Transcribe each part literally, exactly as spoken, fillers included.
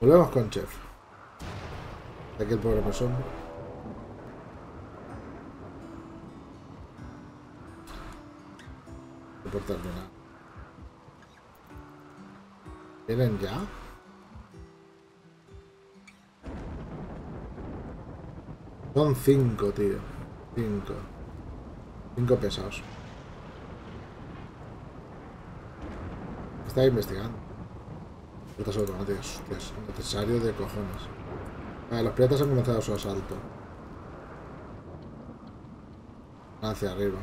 Volvemos con Chef. Aquí el pobre masón. No importa nada. ¿Vienen ya? Son cinco, tío. Cinco. Cinco pesados. Está investigando. Piratas automáticos. Es necesario de cojones. Vale, los piratas han comenzado su asalto. Hacia arriba.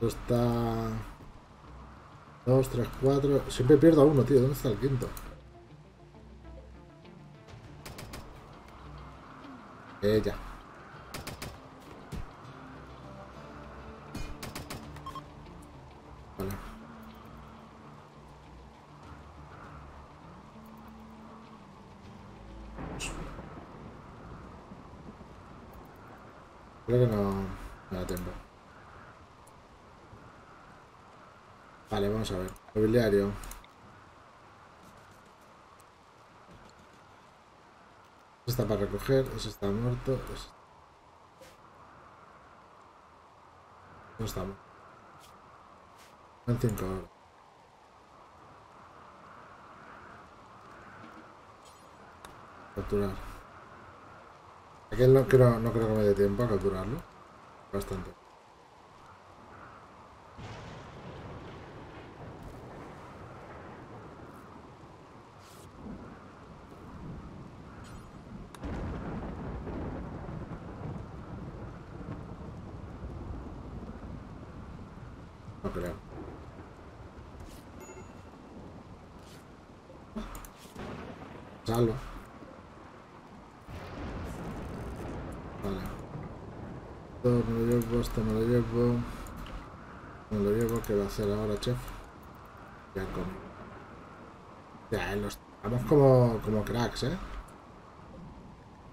Está dos, tres, cuatro. Siempre pierdo a uno, tío. ¿Dónde está el quinto? Ella. Vale. Creo que no, no da tiempo. Vale, vamos a ver. Mobiliario. Eso está para recoger, eso está muerto. Eso no está muerto. En cinco horas. Capturar. Aquel no creo, no creo que me dé tiempo a capturarlo. Bastante. Salva. Vale. Esto me lo llevo, esto me lo llevo. Me lo llevo, ¿qué va a hacer ahora, chef? Ya con. Ya, los estamos como, como cracks, eh.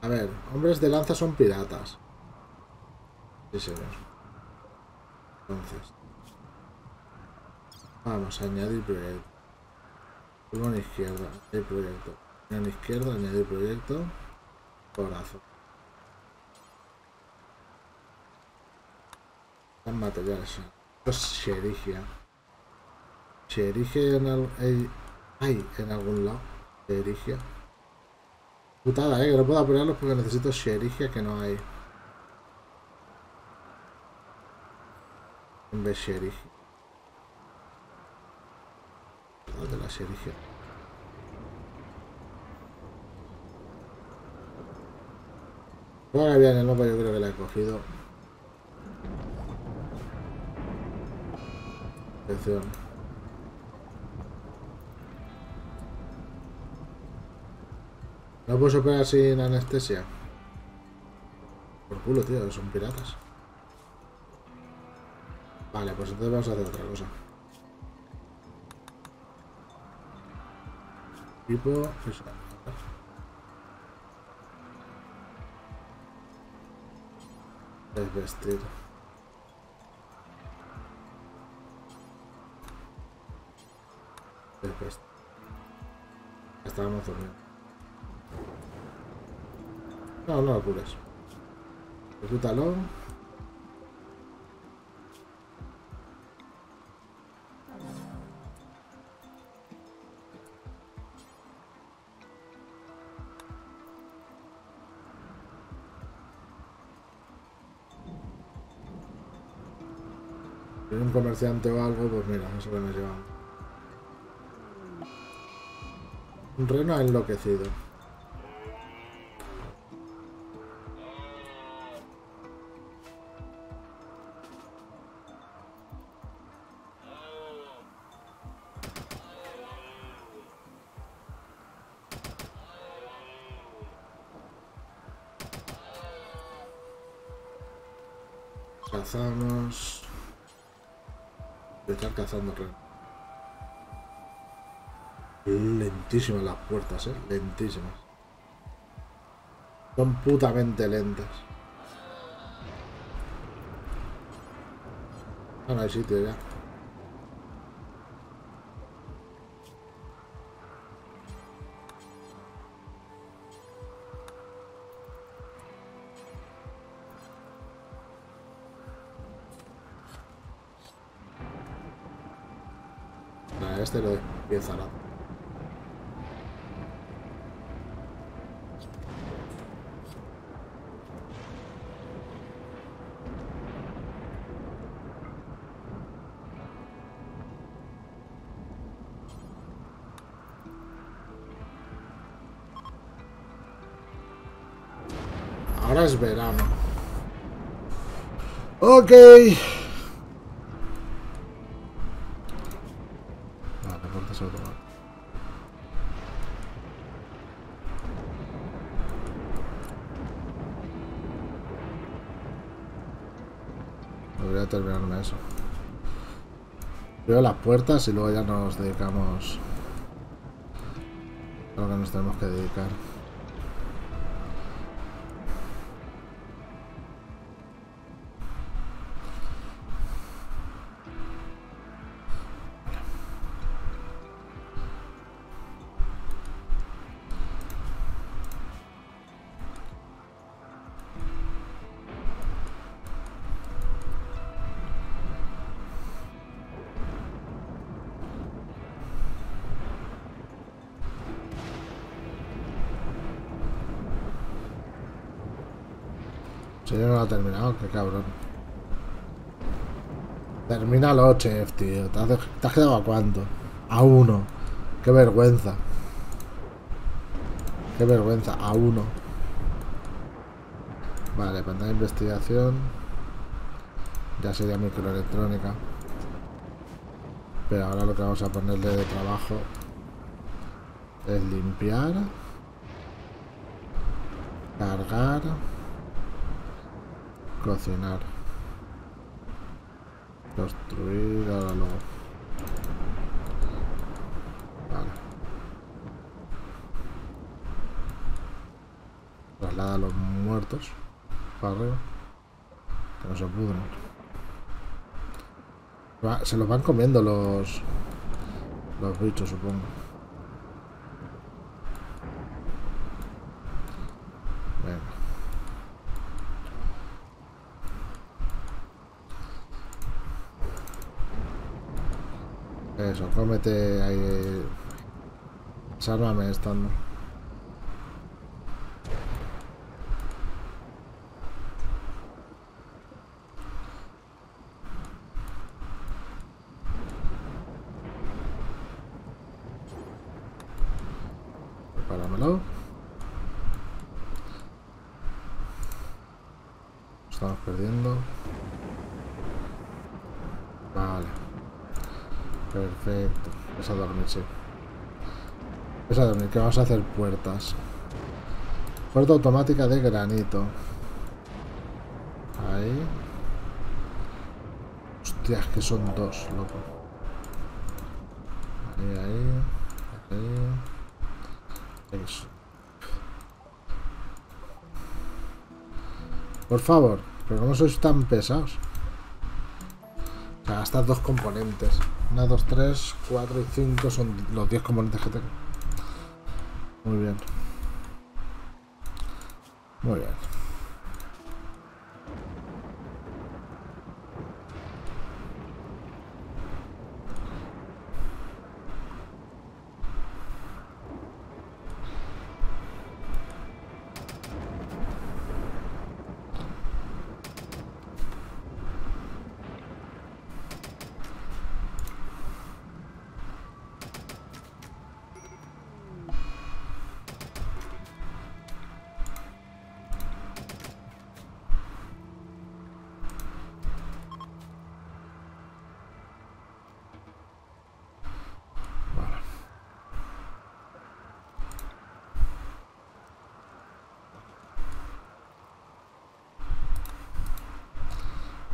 A ver, hombres de lanza son piratas. Sí, señor. Entonces. Vamos a añadir proyecto. Pulmón izquierda, añadir proyecto. En izquierda, añadir proyecto, cobrazo. Están materiales. Esto se erige. Se erige en algún. Ay, en algún lado. Se erige. Putada, eh, que no puedo apurarlos porque necesito se erige que no hay. En vez se erige. ¿Dónde la se erige? Bueno, había en el mapa, yo creo que la he cogido. Atención. No puedo operar sin anestesia. Por culo, tío, son piratas. Vale, pues entonces vamos a hacer otra cosa. Tipo... Desvestir. Desvestir. Estábamos durmiendo. No, no lo cures. Recútalo. Un comerciante o algo, pues mira, eso que nos llevamos. Un reno enloquecido. Cazamos. Empezar cazando. Lentísimas las puertas, eh. Lentísimas. Son putamente lentas. Ah, no hay sitio ya. Este lo empieza la. Ahora es verano. Ok. Debería terminarme eso. Veo las puertas y luego ya nos dedicamos a lo que nos tenemos que dedicar. Si yo no lo he terminado, qué cabrón. Termínalo, chef, tío. ¿Te has, ¿Te has quedado a cuánto? A uno. Qué vergüenza. Qué vergüenza. A uno. Vale, pantalla de investigación. Ya sería microelectrónica. Pero ahora lo que vamos a ponerle de trabajo es limpiar. Cargar. Cocinar. Construir ahora luego. Vale. Traslada a los muertos para arriba. Que no se pudren. Va, se los van comiendo los los bichos, supongo. Venga. Eso, cómete ahí. Sálvame estando. Prepáramelo. Estamos perdiendo. Vale. Perfecto, vas a dormir, sí. Vas a dormir, que vamos a hacer puertas. Puerta automática de granito. Ahí. Hostias, que son dos, loco. Ahí, ahí. Ahí. Eso. Por favor, pero ¿cómo sois tan pesados? O sea, gastar dos componentes. uno, dos, tres, cuatro y cinco son los diez componentes que tengo. Muy bien. Muy bien.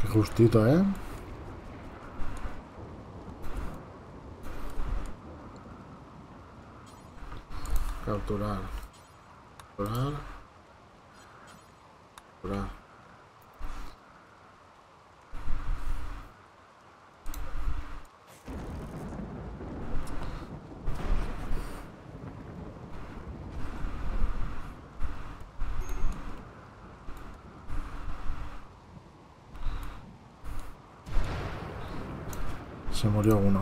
Qué justito, ¿eh? Capturar. Capturar. Capturar. Se murió uno.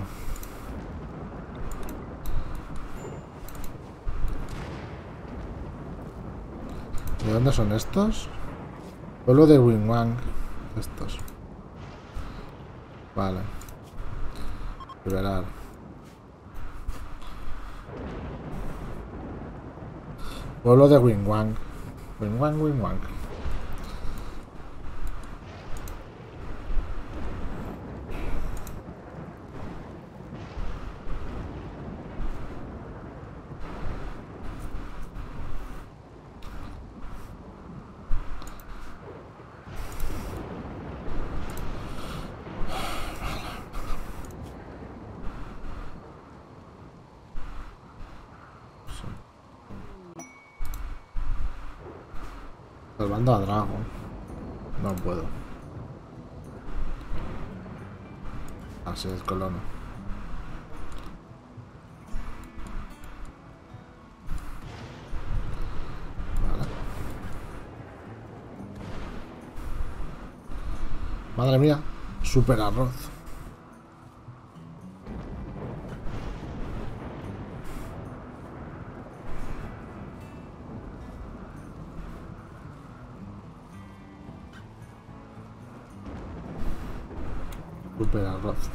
¿De dónde son estos? Pueblo de Wingwang. Estos. Vale. Liberar. Pueblo de Wingwang. Wingwang, Wingwang. Salvando a Drago. No puedo. Así es, colono. Vale. Madre mía, super arroz. Super arroz.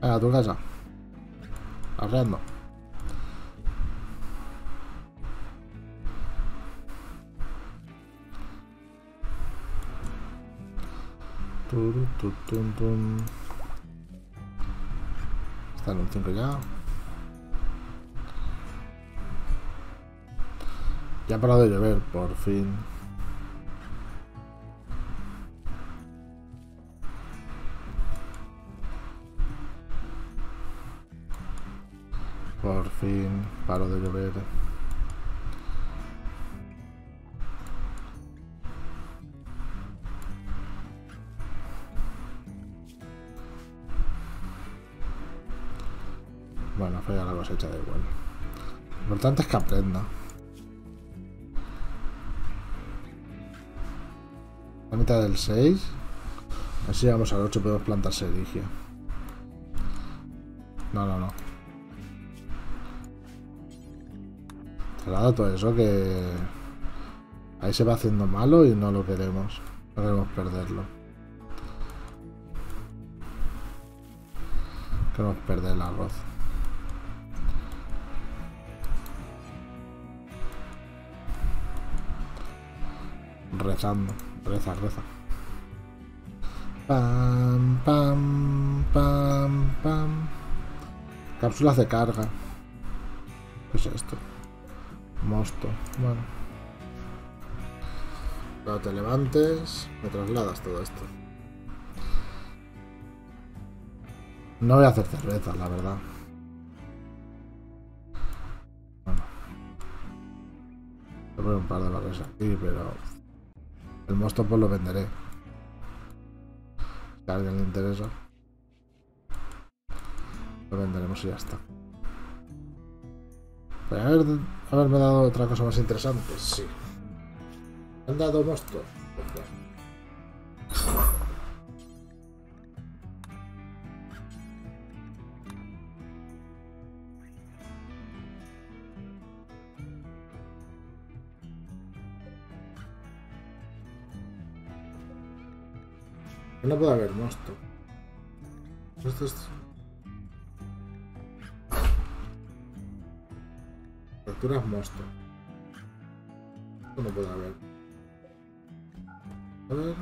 A tu casa. Arreando. Está en un cinco ya. Ya ha parado de llover, por fin. Por fin paró de llover. Bueno, falla la cosecha, da igual. Lo importante es que aprenda. La mitad del seis. Así llegamos al ocho, podemos plantar serigia. No, no, no. Claro, todo eso que... Ahí se va haciendo malo y no lo queremos. No queremos perderlo. Queremos perder el arroz. Rezando, reza, reza. Pam, pam, pam, pam. Cápsulas de carga. ¿Qué es esto? Mosto, bueno. Cuando te levantes, me trasladas todo esto. No voy a hacer cervezas, la verdad. Bueno. Voy a poner un par de barras aquí, pero... El mosto pues lo venderé. Si a alguien le interesa. Lo venderemos y ya está. Podría haber, haberme dado otra cosa más interesante, sí. ¿Me han dado mosto? No puede haber mosto. Esto es... Torturas monstruos. Esto no puede haber. A ver.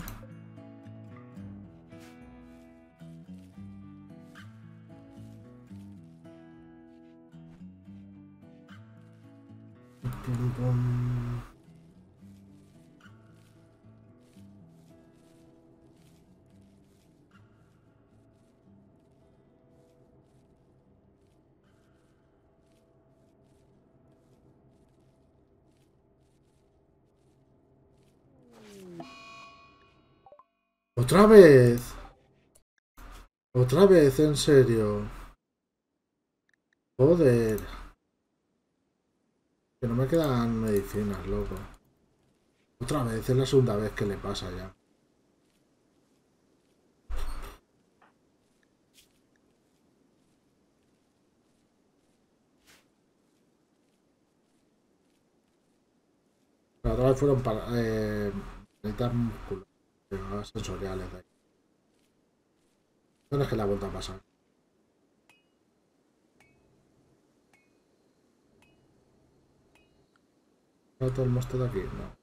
Otra vez. Otra vez, en serio. Joder. Que no me quedan medicinas, loco. Otra vez, es la segunda vez que le pasa ya. La otra vez fueron para... Eh, sensoriales de ahí. No es que la vuelta a pasar. ¿Está todo el monstruo de aquí? No.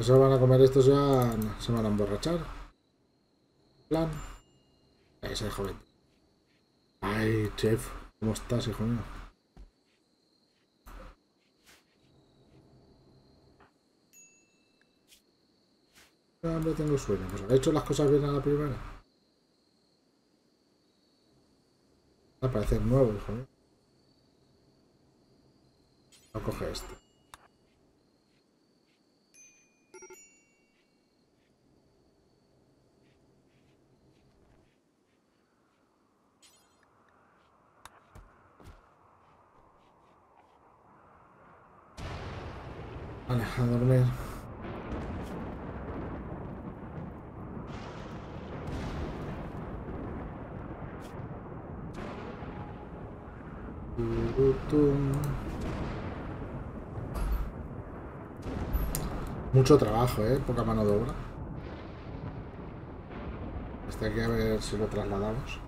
Eso van a comer estos ya. Se van a emborrachar. Plan. Ese joven. Ay, chef, ¿cómo estás, hijo mío? No, no tengo sueño. Pues he hecho las cosas bien a la primera. Va a parecer nuevo, hijo mío. No coge este. Vale, a dormir. Mucho trabajo, eh, poca mano de obra. Este aquí a ver si lo trasladamos.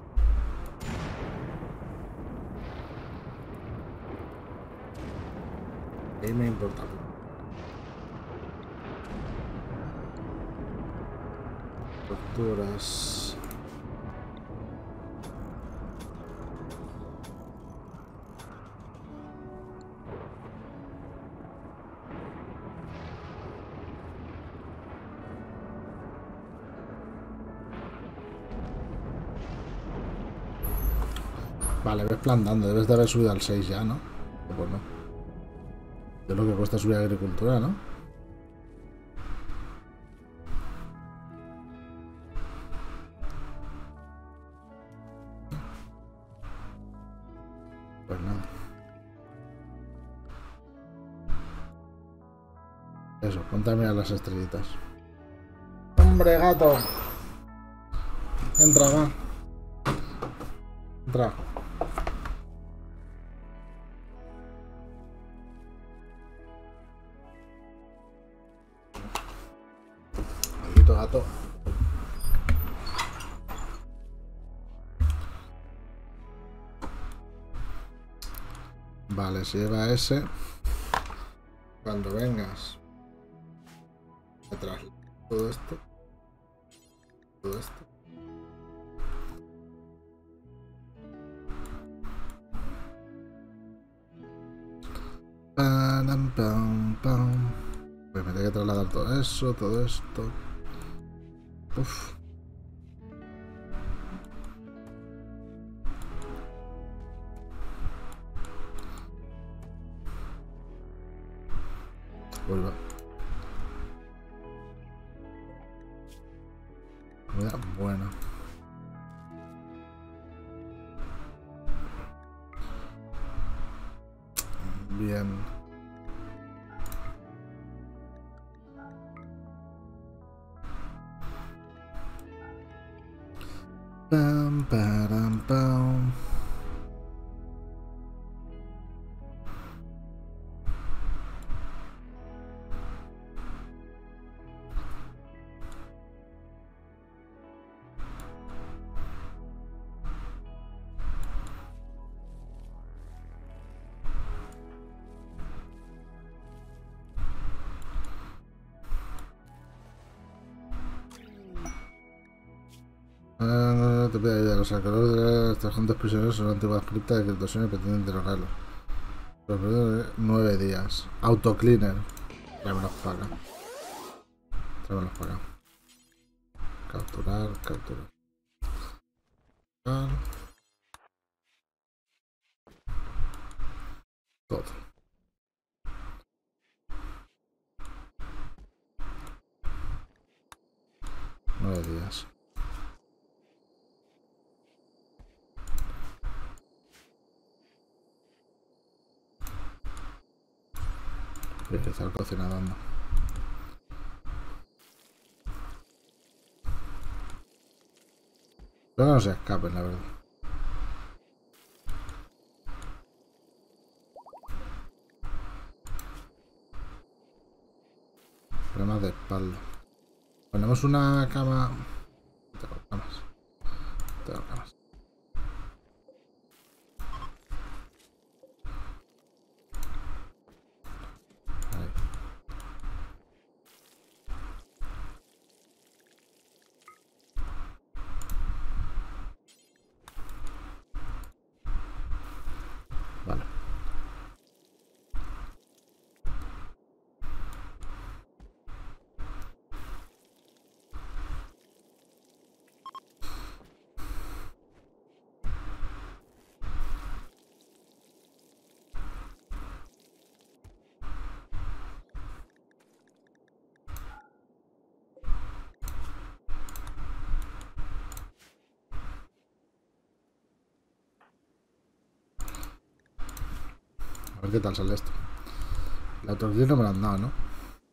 Ahí me importa. Torturas. Vale, ves plantando, debes de haber subido al seis ya, ¿no? O pues no. Es lo que cuesta subir a agricultura, ¿no? A mirar las estrellitas. Hombre, gato. Entra, va. Entra. Maldito gato. Vale, se lleva ese. Cuando vengas. Atrás, todo esto, todo esto. Pam, pam, pam. Pues me tengo que trasladar todo eso, todo esto. Uf. Vuelva. Bueno, bien, pam, pam, pam. terapia de los alrededores de las trescientos prisioneros son antiguas criptas de criptosueño y pretenden derrocarlos. Los primeros nueve días. Autocleaner. Tráemelos para acá. Tráemelos para acá. Capturar, capturar. Todo. Nueve días. Voy a empezar cocinando. Pero no se escapen, la verdad. Problemas de espalda. Ponemos una cama. Tengo camas. Tengo camas. A ver qué tal sale esto. El autoclean no me lo han dado, ¿no?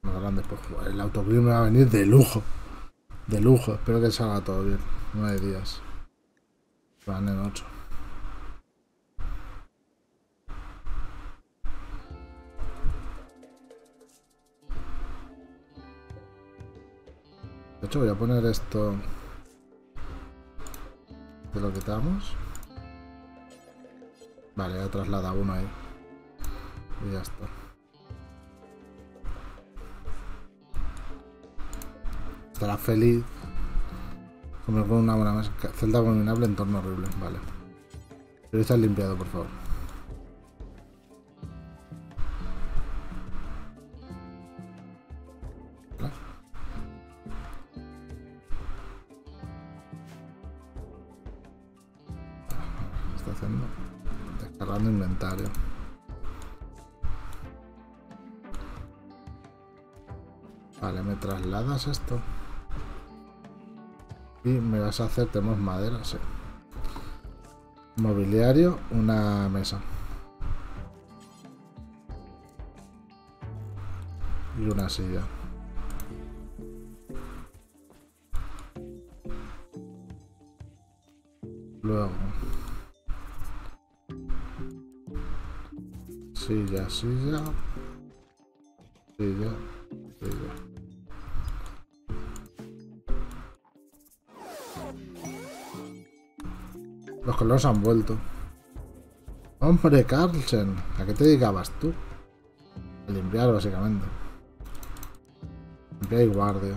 Me lo harán después. El autoclean me va a venir de lujo. De lujo. Espero que salga todo bien. Nueve días. Van en ocho. De hecho voy a poner esto. ¿Te lo quitamos? Vale, ya traslada uno ahí. Y ya está. Estará feliz. Comer con una buena mesa. Celda abominable, entorno horrible. Vale. Pero está limpiado, por favor. Está haciendo. Descargando inventario. Vale, me trasladas esto y me vas a hacer, tenemos madera, sí. Mobiliario, una mesa y una silla. Luego silla, silla, silla, silla. Los colores han vuelto. Hombre, Carlsen, ¿a qué te dedicabas tú? A limpiar, básicamente. Limpiar y guardia.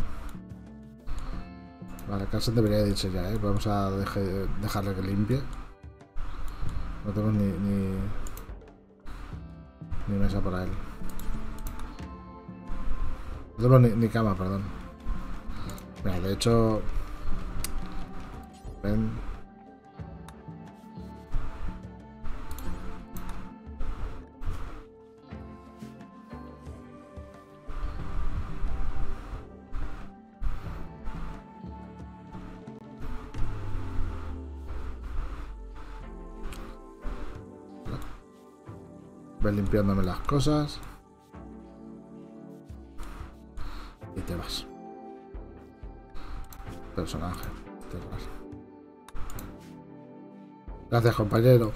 Vale, Carlsen debería irse ya, ¿eh? Vamos a deje, dejarle que limpie. No tenemos ni, ni, ni mesa para él. No tenemos ni, ni cama, perdón. Mira, de hecho... Ven... limpiándome las cosas y te vas. Personaje, te vas. Gracias, compañero.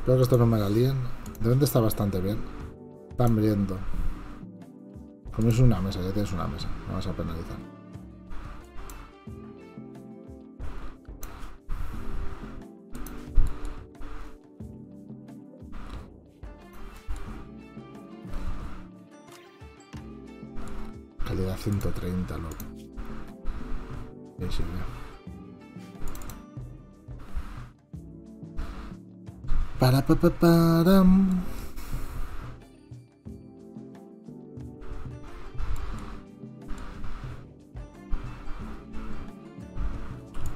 Espero que esto no me la líen. De repente está bastante bien. Están viendo. Como es una mesa, ya tienes una mesa. No vas a penalizar. ciento treinta, loco. 也行的。巴拉巴巴巴拉。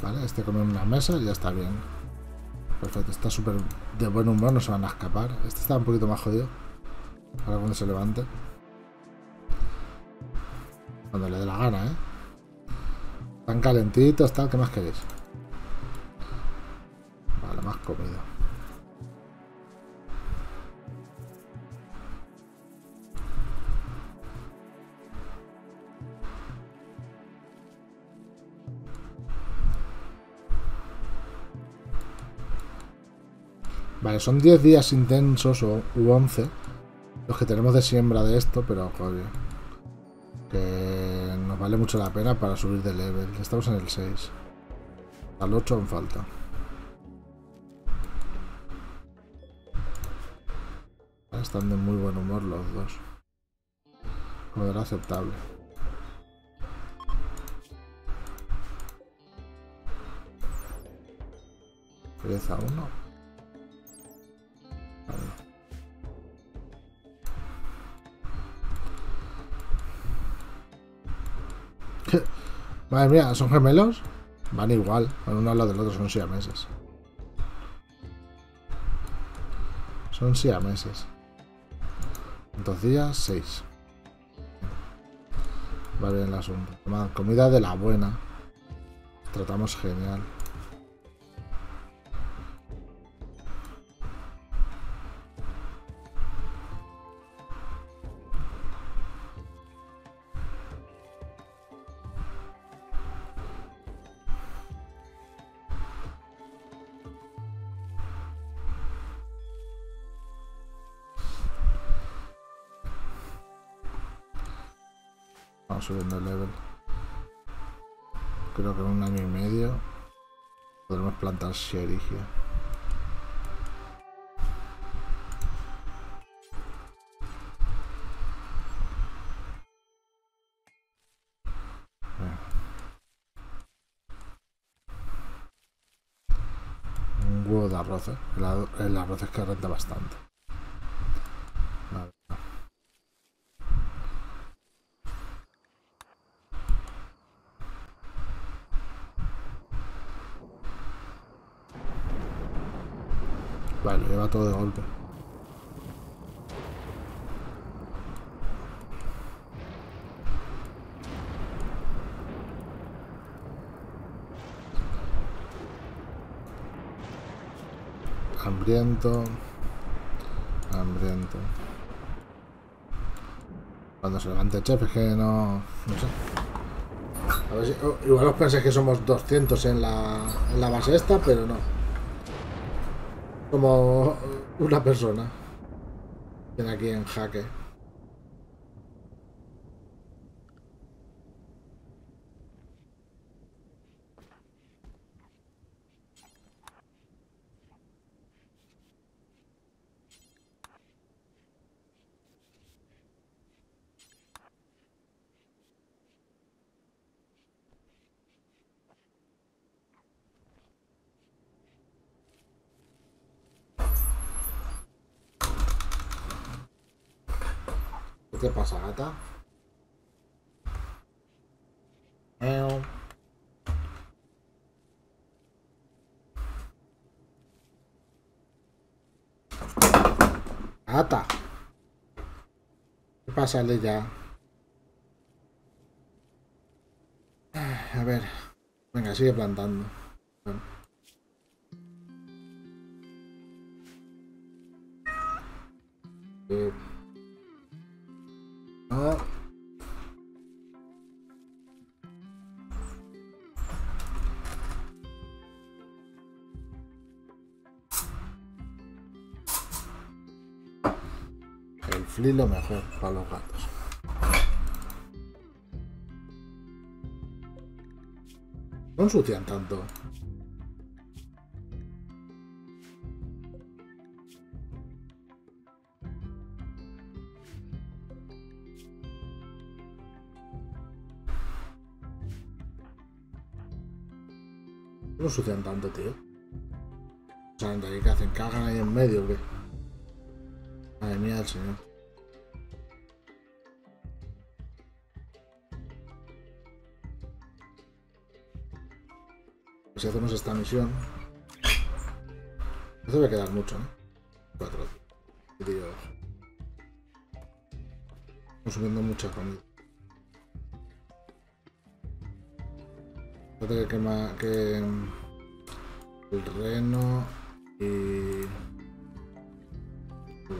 Vale, este come una mesa y ya está bien. Perfecto, está súper de buen humor, no se van a escapar. Este está un poquito más jodido. Ahora cuando se levante. Cuando le dé la gana, ¿eh? Tan calentitos, tal, ¿qué más queréis? Vale, más comida. Vale, son diez días intensos o u once los que tenemos de siembra de esto, pero joder. Que nos vale mucho la pena para subir de level. Estamos en el seis. Al ocho aún falta. Están de muy buen humor los dos. Joder, aceptable. diez a uno. Vale. Madre mía, ¿son gemelos? Van igual, van uno al lado del otro, son siameses. Son siameses. Dos días, seis. Va bien el asunto. Comida de la buena. Tratamos genial. Subiendo el level, creo que en un año y medio podremos plantar Sherigia. Un huevo de arroz, ¿eh? el, el arroz es que renta bastante. Vale, lleva todo de golpe. Hambriento. Hambriento. Cuando se levante el chef es que no... No sé. A ver si, oh, igual os pensáis que somos doscientos en la, en la base esta, pero no. Como una persona. Tiene aquí en jaque. ¿Qué pasa, gata? Meow. Gata. ¿Qué pasa, Leia? A ver. Venga, sigue plantando. Bueno. Y lo mejor para los gatos. No ensucian tanto. No suceden tanto, tío. O sea, ¿qué hacen? ¿Cagan ahí en medio o qué? Madre mía del señor. Si hacemos esta misión, no se va a quedar mucho, ¿no? Cuatro tíos. Consumiendo mucha comida. Trata que quema que el reno y que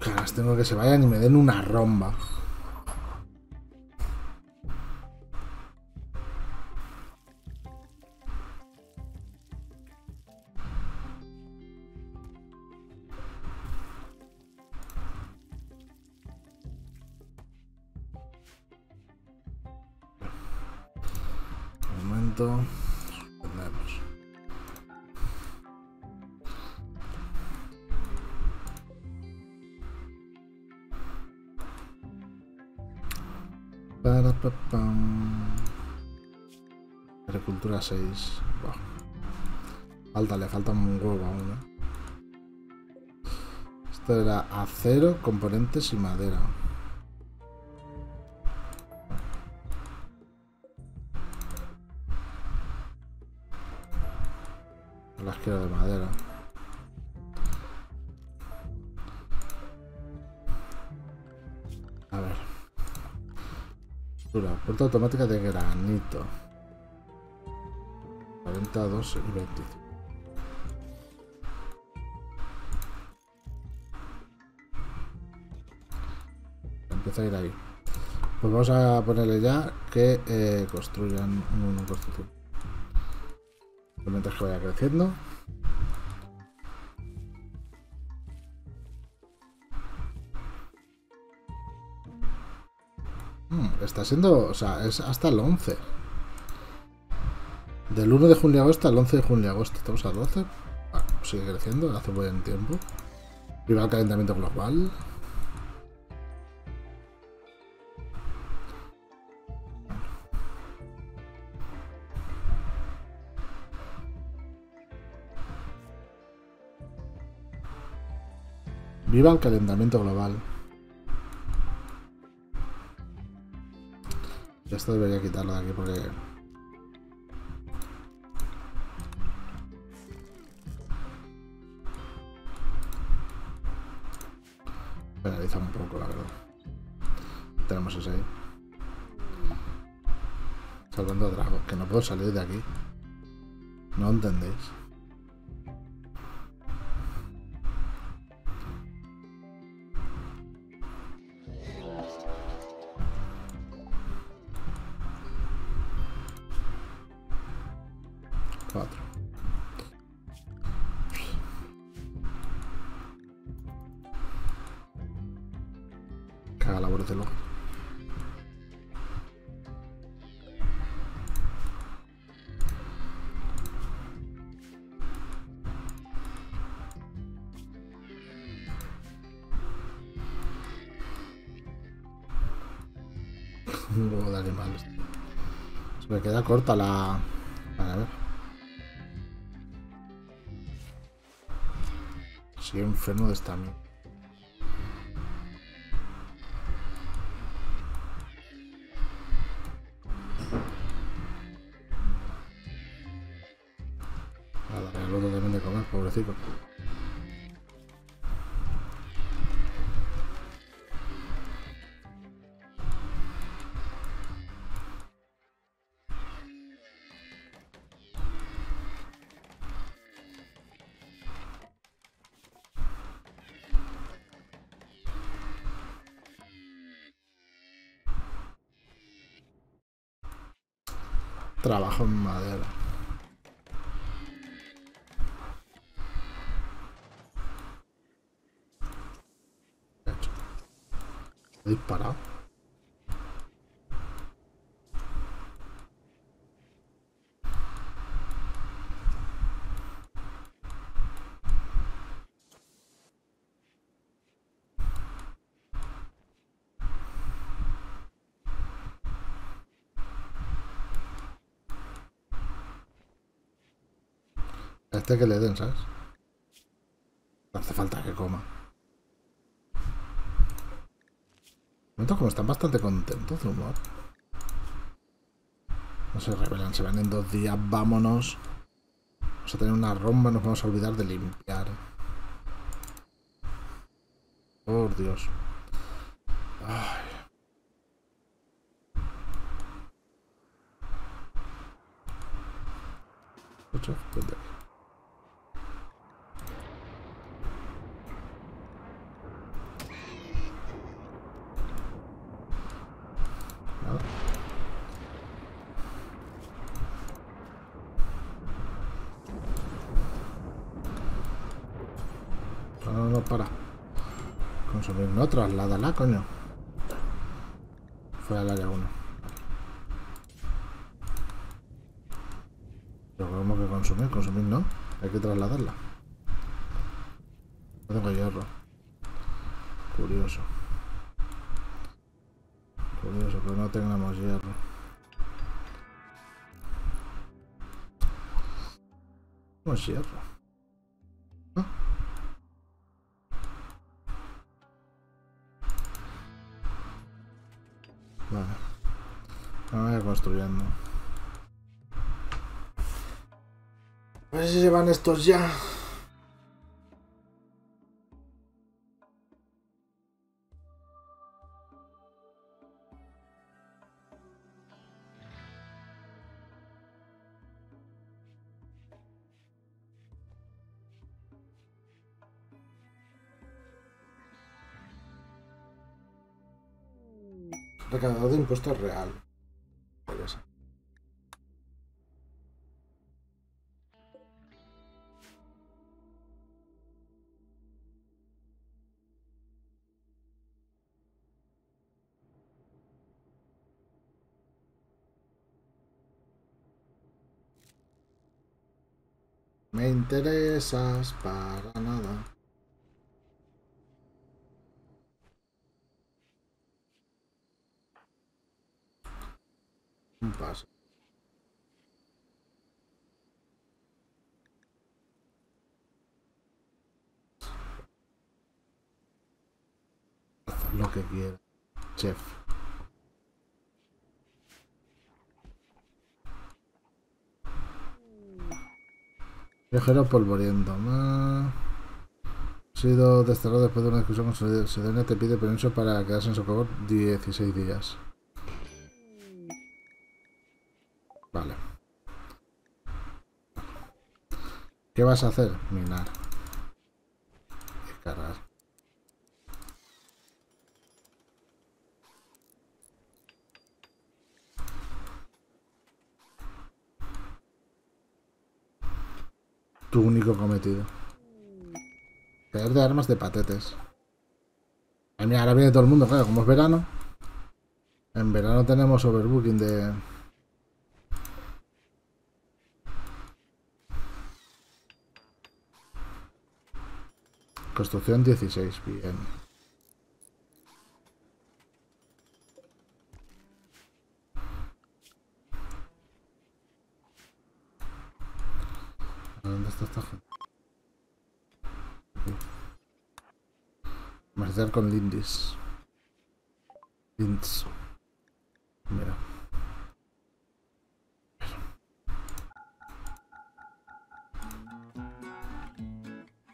caras tengo que se vayan y me den una romba. Agricultura seis. Wow. Falta, le falta un huevo aún, ¿eh? Esto era acero, componentes y madera. No las quiero de madera. A ver. Puerta automática de granito. cuarenta, dos y veinte. Empieza a ir ahí. Pues vamos a ponerle ya que eh, construyan una construcción. Mientras que vaya creciendo. Hmm, está siendo, o sea, es hasta el once. Del uno de julio a agosto al once de julio a agosto. Estamos al doce. Ah, sigue creciendo, hace buen tiempo. Primer calentamiento global. Viva el calentamiento global. Ya esto debería quitarlo de aquí porque... penaliza un poco, la verdad. Tenemos ese ahí. Salvando a dragos, que no puedo salir de aquí. ¿No entendéis? Cuatro. luego de animales. Se me queda corta la... A ver. Soy enfermo de esta mierda. Nada, el otro también de comer, pobrecito. Trabajo en madera. ¿Qué he hecho? ¿He disparado? Este que le den, ¿sabes? No hace falta que coma. Momentos como están bastante contentos de humor. No se rebelan, se van en dos días, vámonos. Vamos a tener una romba, nos vamos a olvidar de limpiar. Por Dios. Ay. Ocho, cuéntame. No, trasládala, coño. Fue al área uno. Pero tenemos que consumir, consumir no. Hay que trasladarla. No tengo hierro. Curioso. Curioso, que no tengamos hierro. No es hierro. Construyendo. A ver si se van estos ya. Recaudador de impuestos real. Me interesas para nada. Un paso. Haz lo que quieras, chef. Viajero polvoriento. Ha sido desterrado después de una discusión con Sedena. Te pide permiso para quedarse en Socobor dieciséis días. Vale. ¿Qué vas a hacer? Minar. Descargar. Tu único cometido. Caer de armas de patetes. Ay, mira, ahora viene todo el mundo, claro, como es verano. En verano tenemos overbooking de... Construcción dieciséis, bien. ¿Dónde está esta gente? Marchar con Lindis. Lindis. Mira.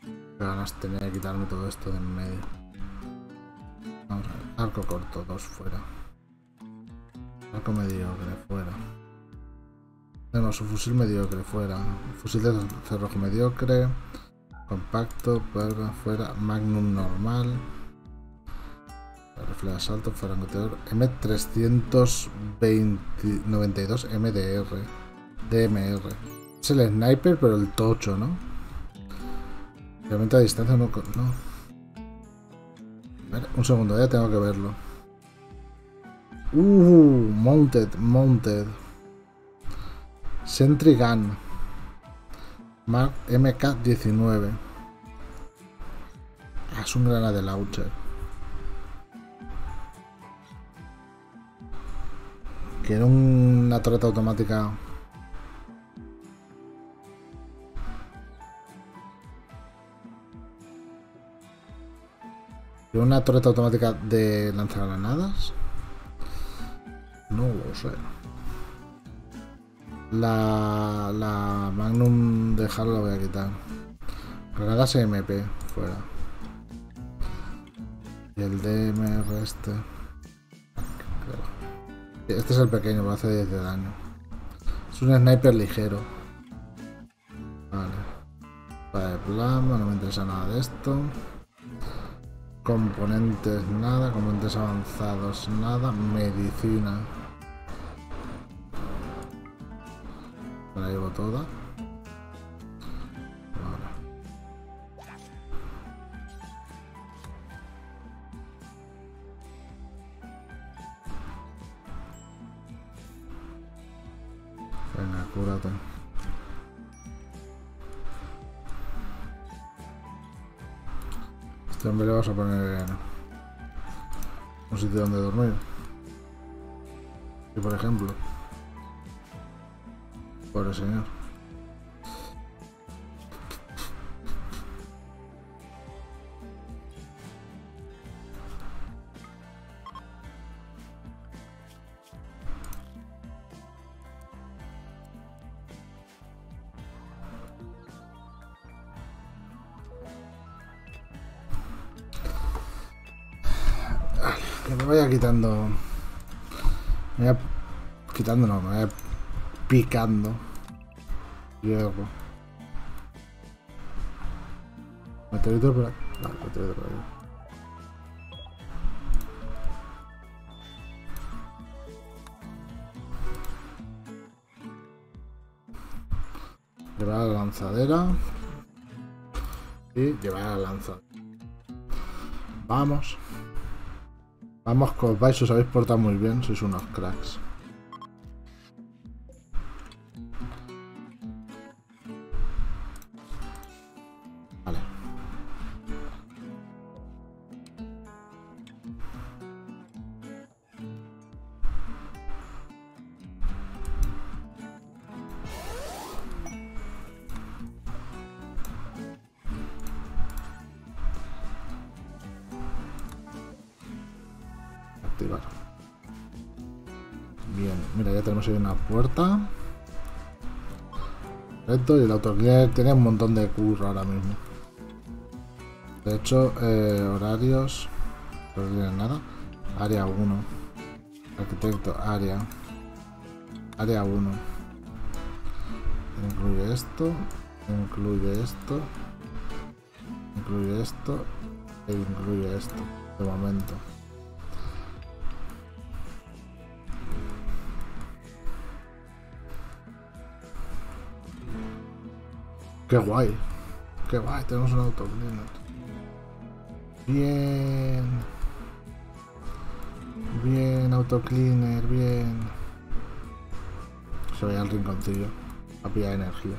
Qué ganas tenía de quitarme todo esto de en medio. Vamos a ver. Arco corto, dos fuera. Arco mediocre, fuera. Tenemos un fusil mediocre, fuera. Fusil de cerrojo mediocre. Compacto, para fuera, Magnum normal, rifle de asalto, fuera M trescientos noventa y dos M D R, D M R. Es el sniper, pero el tocho, ¿no? Realmente a distancia no. no. A ver, un segundo, ya tengo que verlo. Uh, mounted, mounted. Sentry gun. Mark M K diecinueve. Ah, es un grana de launcher. Quiero una torreta automática. Quiero una torreta automática de lanzagranadas. No lo sé. La, la Magnum de Halo la voy a quitar. Granadas M P, fuera. Y el D M R este. Este es el pequeño, me hace diez de daño. Es un sniper ligero. Vale. Para de plasma, no me interesa nada de esto. Componentes nada, componentes avanzados nada, medicina. La llevo toda. Ahora. Venga, cúrate. Este hombre le vas a poner un sitio donde dormir. Y por ejemplo. Pobre señor. Que me vaya quitando. Me vaya quitando, no, me vaya picando. Hierro. Meteorito por aquí. Vale, meteorito por aquí. Llevar la lanzadera. Y llevar la lanza. Vamos. Vamos, cosbáis, os habéis portado muy bien, sois unos cracks. Bien, mira, ya tenemos ahí una puerta. Perfecto, y el autocliner tiene un montón de curro ahora mismo. De hecho, eh, horarios. No tienen nada. Área uno. Arquitecto, área. Área uno. Incluye esto. Incluye esto. Incluye esto. E incluye esto. De momento. Qué guay, qué guay, tenemos un auto. Bien, bien, autocleaner, bien. Se veía el rinconcillo, a pillar energía.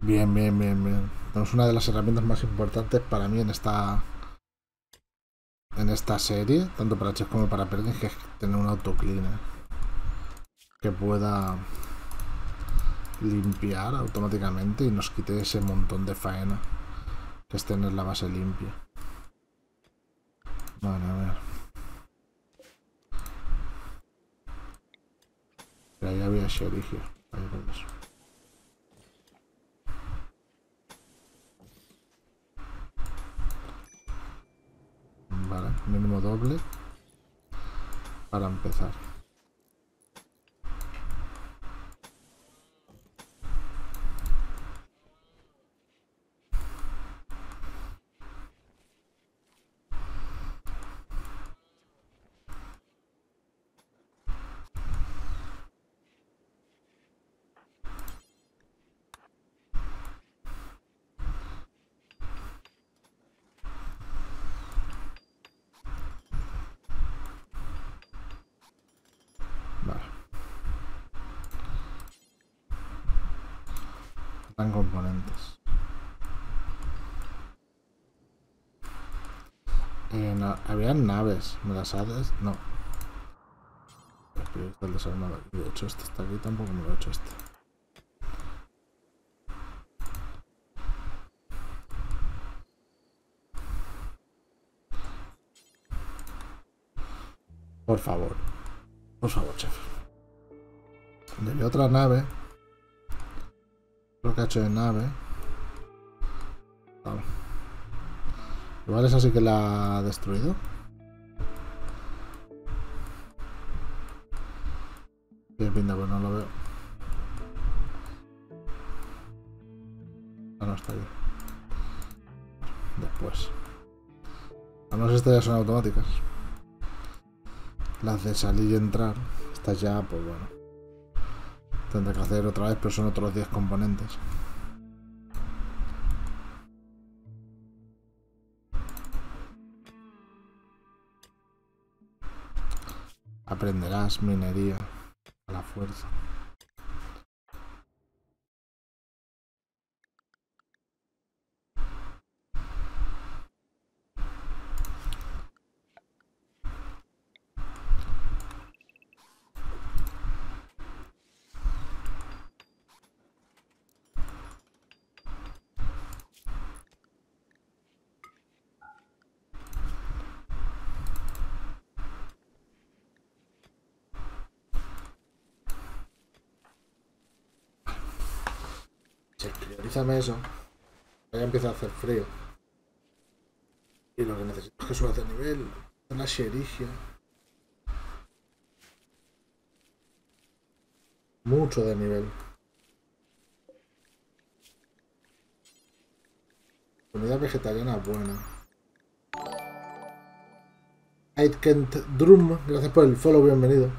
Bien, bien, bien, bien. Es una de las herramientas más importantes para mí en esta en esta serie, tanto para Chess como para Perkins, que es tener un autocleaner que pueda limpiar automáticamente y nos quite ese montón de faena que es tener la base limpia. Bueno, a ver. Pero ahí había Sherigio. Ahí vamos. Vale, mínimo doble para empezar. Componentes eh, no, habían naves, me las haces, no el desarmado. De hecho este está aquí, tampoco me lo he hecho este. Por favor, por favor, chef. Debe otra nave. Lo que ha hecho de nave. Vale. Igual es así que la ha destruido. Qué pinta, pues no lo veo. Ah, no, está ahí. Después. A no ser estas ya son automáticas. Las de salir y entrar. Estas ya, pues bueno. Tendré que hacer otra vez, pero son otros diez componentes. Aprenderás minería a la fuerza. Priorízame eso. Ya empieza a hacer frío. Y lo que necesito es que suba de nivel. Una Sherigio. Mucho de nivel. Comida vegetariana buena. Aitkent Drum, gracias por el follow, bienvenido.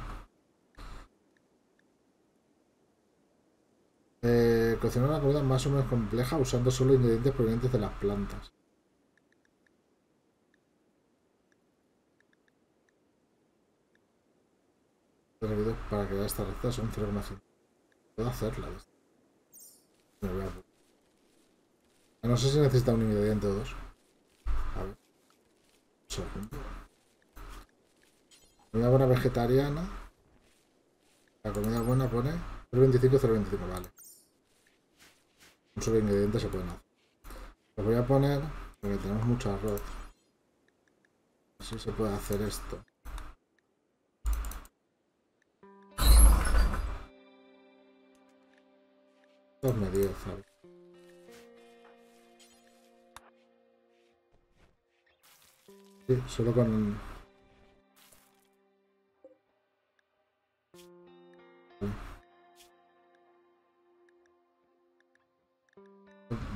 Eh, cocinar una comida más o menos compleja usando solo ingredientes provenientes de las plantas. Los requisitos para crear esta receta son cero coma cinco. Puedo hacerla. Me voy a... No sé si necesita un ingrediente o dos. A ver. Comida buena vegetariana. La comida buena pone cero veinticinco, cero veinticinco, vale. Un solo ingrediente se pueden hacer. Lo voy a poner porque tenemos mucho arroz. Así se puede hacer esto. Dos medidas, ¿sabes? Sí, solo con...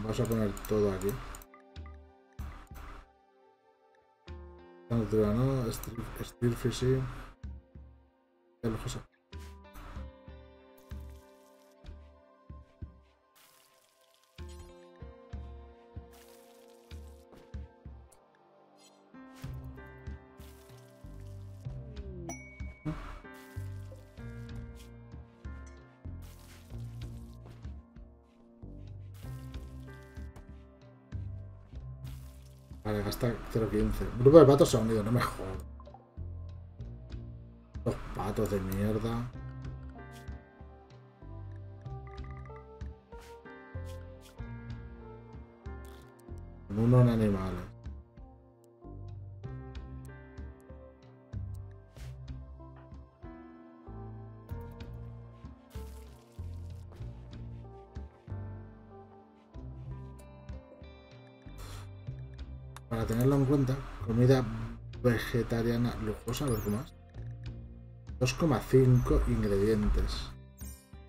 Vamos a poner todo aquí. Natural, ¿no? Steel Fishy. Ya lo pasa. Vale, gasta cero quince. Grupo de patos se ha unido, no me jodas. Los patos de mierda. Uno en animales. Para tenerlo en cuenta, comida vegetariana lujosa, a ver qué más. dos coma cinco ingredientes.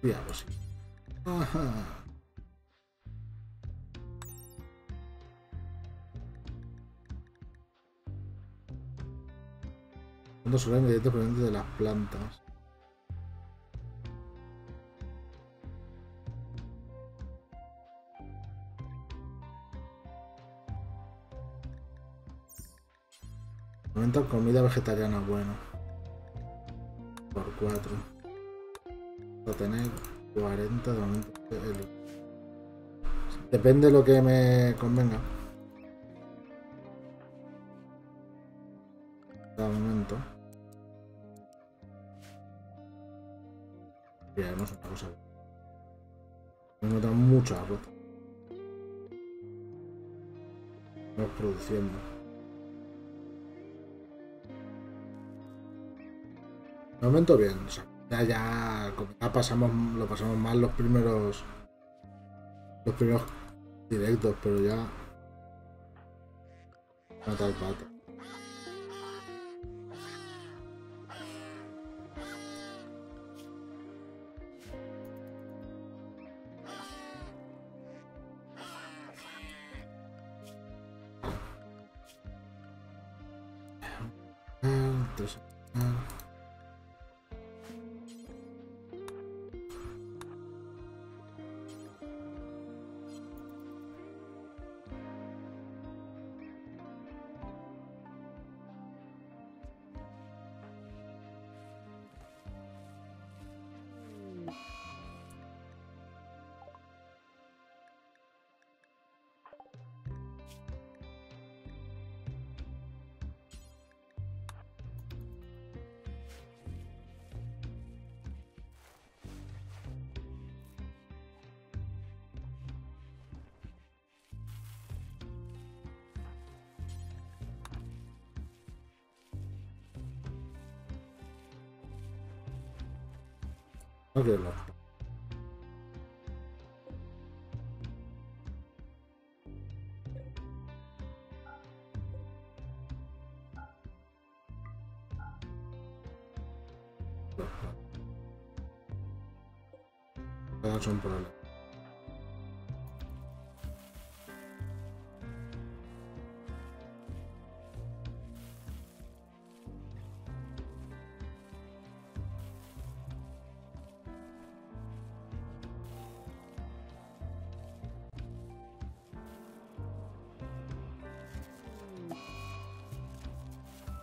Fiado, sí. Ajá. Cuando sobre ingredientes provenientes de las plantas. Aumenta comida vegetariana, bueno. Por cuatro. Para tener cuarenta de aumento. Depende de lo que me convenga. De momento. Y haremos otra cosa. Me nota mucho arroz. Estamos produciendo. De momento bien. O sea, ya, ya, ya pasamos, lo pasamos mal los primeros. Los primeros directos, pero ya. Mata al pato. No quiero los patos. Todos son problemas.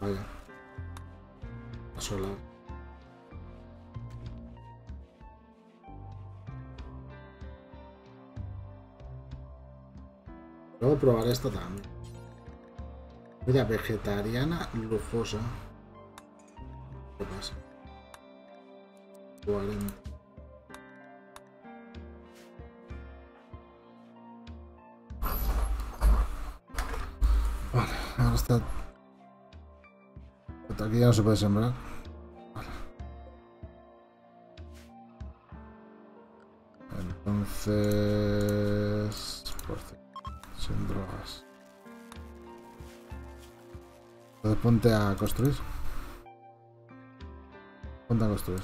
Vaya. A solar. Luego probaré esta también. Mira, vegetariana lujosa. ¿Qué pasa? cuarenta. Vale, ahora está. Aquí ya no se puede sembrar. Vale. Entonces... Por sin drogas. Entonces ponte a construir. Ponte a construir.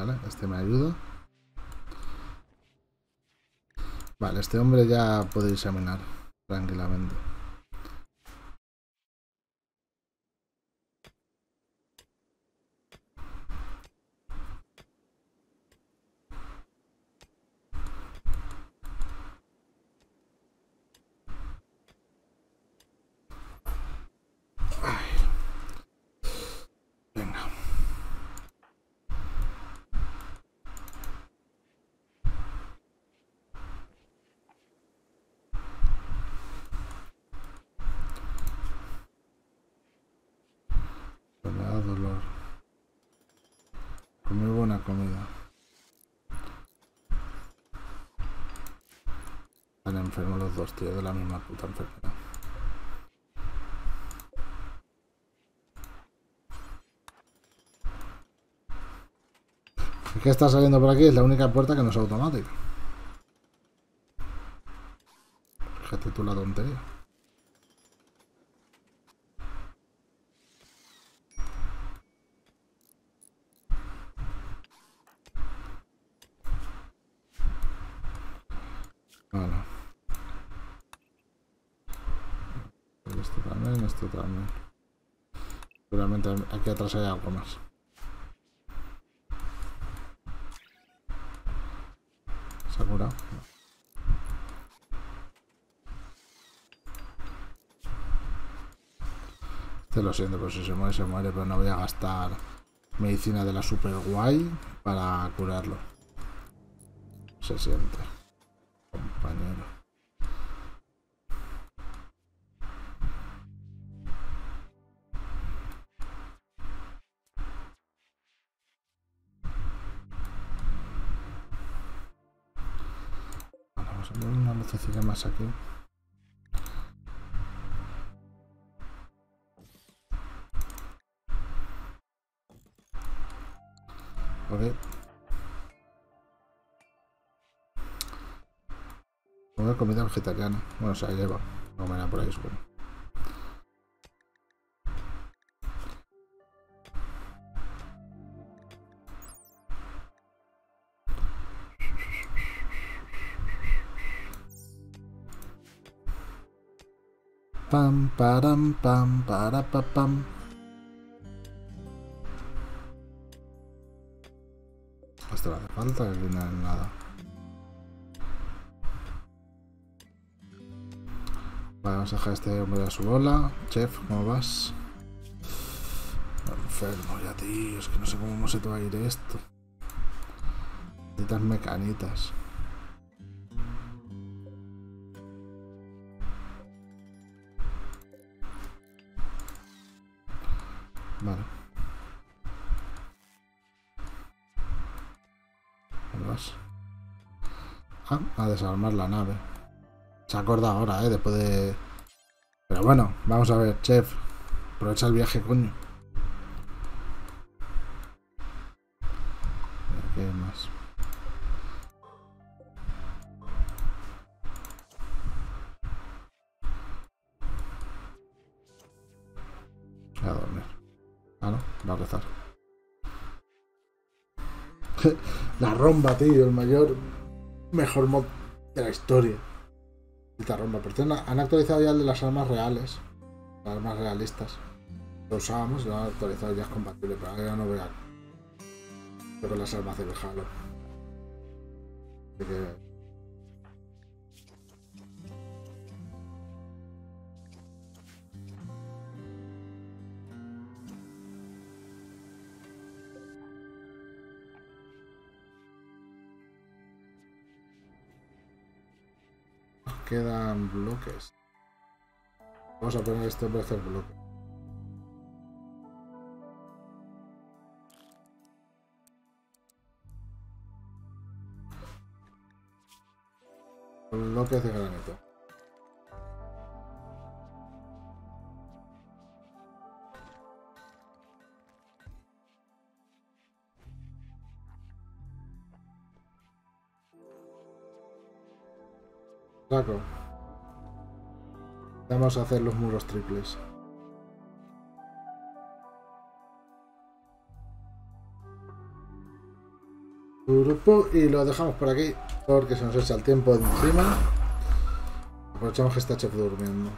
Vale, este me ayuda. Vale, este hombre ya puede examinar tranquilamente. Ay. Muy buena comida. Están enfermos los dos, tío, de la misma puta enfermedad. Es que está saliendo por aquí, es la única puerta que no es automática. Fíjate tú la tontería. Bueno. Esto también, esto también. Seguramente aquí atrás hay algo más. ¿Se ha curado? No. Este lo siento, pero si se muere, se muere, pero no voy a gastar medicina de la super guay para curarlo. Se siente. Compañero. Ahora vamos a poner una lucecilla más aquí. A ver. Comer comida vegetariana. Bueno, o sea, lleva. No me da por ahí, supongo. Pam, param, pam, para, pa, pam. Esto no hace falta, que no hay nada. Vale, vamos a dejar a este hombre a su bola. Chef, ¿cómo vas? Enfermo ya, tío. Es que no sé cómo se te va a ir esto. Necesitas mecanitas. Vale. ¿Dónde vas? Ah, a desarmar la nave. Se acorda ahora, ¿eh? Después de... Pero bueno, vamos a ver, chef. Aprovecha el viaje, coño. ¿Qué más? Voy a dormir. Ah, no, va a rezar. La romba, tío, el mayor... Mejor mod de la historia. Romba, por cierto, han actualizado ya el de las armas reales, las armas realistas. Lo usábamos, lo han actualizado, ya es compatible, pero ahora ya no vean. Pero las armas de Halo. Así que... Quedan bloques. Vamos a poner este para hacer bloque. Bloques de granito. Saco. Vamos a hacer los muros triples. Y lo dejamos por aquí porque se nos echa el tiempo encima. Aprovechamos que está Chef durmiendo.